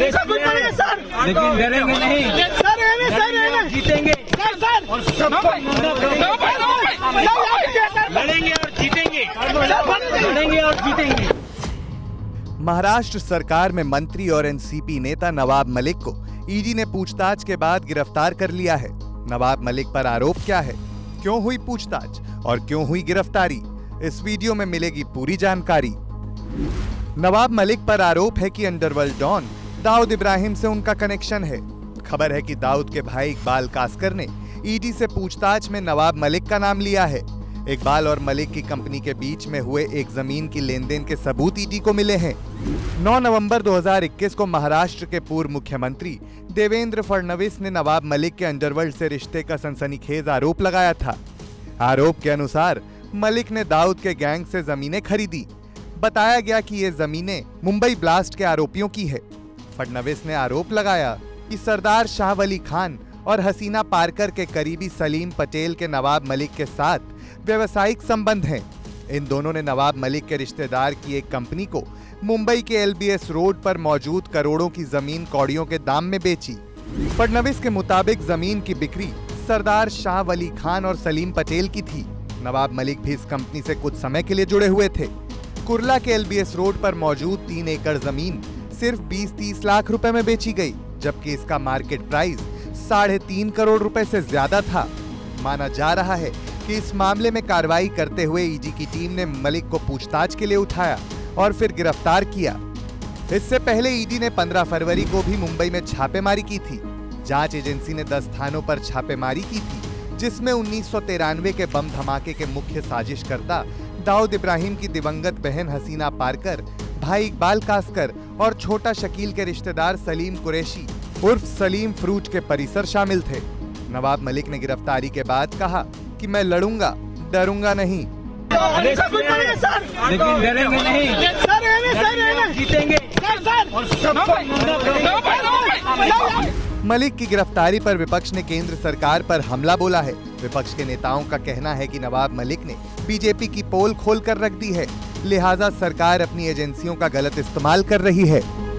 लेकिन डरेंगे नहीं सर, जीतेंगे और सबको लड़ेंगे और जीतेंगे, लड़ेंगे और जीतेंगे। महाराष्ट्र सरकार में मंत्री और एनसीपी नेता नवाब मलिक को ईडी ने पूछताछ के बाद गिरफ्तार कर लिया है। नवाब मलिक पर आरोप क्या है, क्यों हुई पूछताछ और क्यों हुई गिरफ्तारी, इस वीडियो में मिलेगी पूरी जानकारी। नवाब मलिक पर आरोप है कि अंडरवर्ल्ड डॉन दाऊद इब्राहिम से उनका कनेक्शन है। खबर है कि दाऊद के भाई इकबाल कास्कर ने ईडी से पूछताछ में नवाब मलिक का नाम लिया है। इकबाल और मलिक की कंपनी के बीच में हुए एक जमीन की लेनदेन के सबूत ईडी को मिले हैं। 9 नवंबर 2021 को महाराष्ट्र के पूर्व मुख्यमंत्री देवेंद्र फडनवीस ने नवाब मलिक के अंडरवर्ल्ड से रिश्ते का सनसनीखेज आरोप लगाया था। आरोप के अनुसार मलिक ने दाऊद के गैंग से जमीनें खरीदी। बताया गया कि ये जमीनें मुंबई ब्लास्ट के आरोपियों की है। फडनवीस ने आरोप लगाया कि सरदार शाह वली खान और हसीना पारकर के करीबी सलीम पटेल के नवाब मलिक के साथ व्यवसायिक संबंध हैं। इन दोनों ने नवाब मलिक के रिश्तेदार की एक कंपनी को मुंबई के एलबीएस रोड पर मौजूद करोड़ों की जमीन कौड़ियों के दाम में बेची। फडनवीस के मुताबिक जमीन की बिक्री सरदार शाह वली खान और सलीम पटेल की थी। नवाब मलिक भी इस कंपनी से कुछ समय के लिए जुड़े हुए थे। कुरला के एलबीएस रोड पर मौजूद 3 एकड़ जमीन सिर्फ 20-30 लाख रुपए में बेची गई, जबकि इसका मार्केट प्राइस 3.5 करोड़ रुपए से ज्यादा था। माना जा रहा है कि इस मामले में कार्रवाई करते हुए ईडी की टीम ने मलिक को पूछताछ के लिए उठाया और फिर गिरफ्तार किया। इससे पहले ईडी ने 15 फरवरी को भी मुंबई में छापेमारी की थी। जांच एजेंसी ने 10 थानों पर छापेमारी की थी, जिसमें 1993 के बम धमाके के मुख्य साजिशकर्ता दाऊद इब्राहिम की दिवंगत बहन हसीना पारकर, भाई इकबाल कास्कर और छोटा शकील के रिश्तेदार सलीम कुरेशी उर्फ सलीम फ्रूट के परिसर शामिल थे। नवाब मलिक ने गिरफ्तारी के बाद कहा कि मैं लड़ूंगा, डरूंगा नहीं। लेकिन डरेंगे नहीं सर, जीतेंगे और सबको। मलिक की गिरफ्तारी पर विपक्ष ने केंद्र सरकार पर हमला बोला है। विपक्ष के नेताओं का कहना है कि नवाब मलिक ने बीजेपी की पोल खोल कर रख दी है, लिहाजा सरकार अपनी एजेंसियों का गलत इस्तेमाल कर रही है।